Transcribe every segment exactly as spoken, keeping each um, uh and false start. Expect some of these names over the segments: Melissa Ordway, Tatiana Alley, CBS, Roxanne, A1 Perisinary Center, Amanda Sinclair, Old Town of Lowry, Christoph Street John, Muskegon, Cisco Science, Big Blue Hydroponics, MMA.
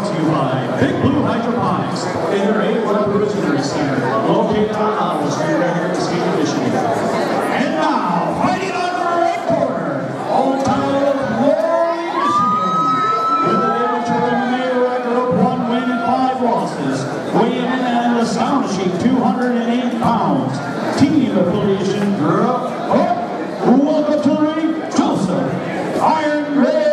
brought to you by Big Blue Hydroponics in their A one Perisinary Center, located on Ottawa Street, right here in Muskegon, Michigan. And now, fighting on the red corner, Old Town of Lowry, Michigan, with an amateur M M A record of one win and five losses, weighing in at a astonishing two hundred eight pounds. Team affiliation, girl. Welcome to Lowry, Tulsa. Iron Red.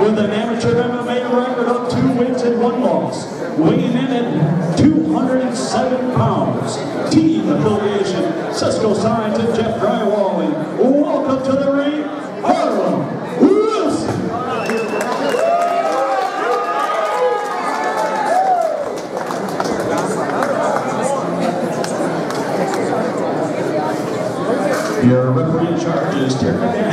With an amateur M M A record of two wins and one loss, weighing in at two hundred seven pounds. Team affiliation, Cisco Science and Jeff Drywall, and welcome to the ring, Harlem. Your referee in charge is Terry.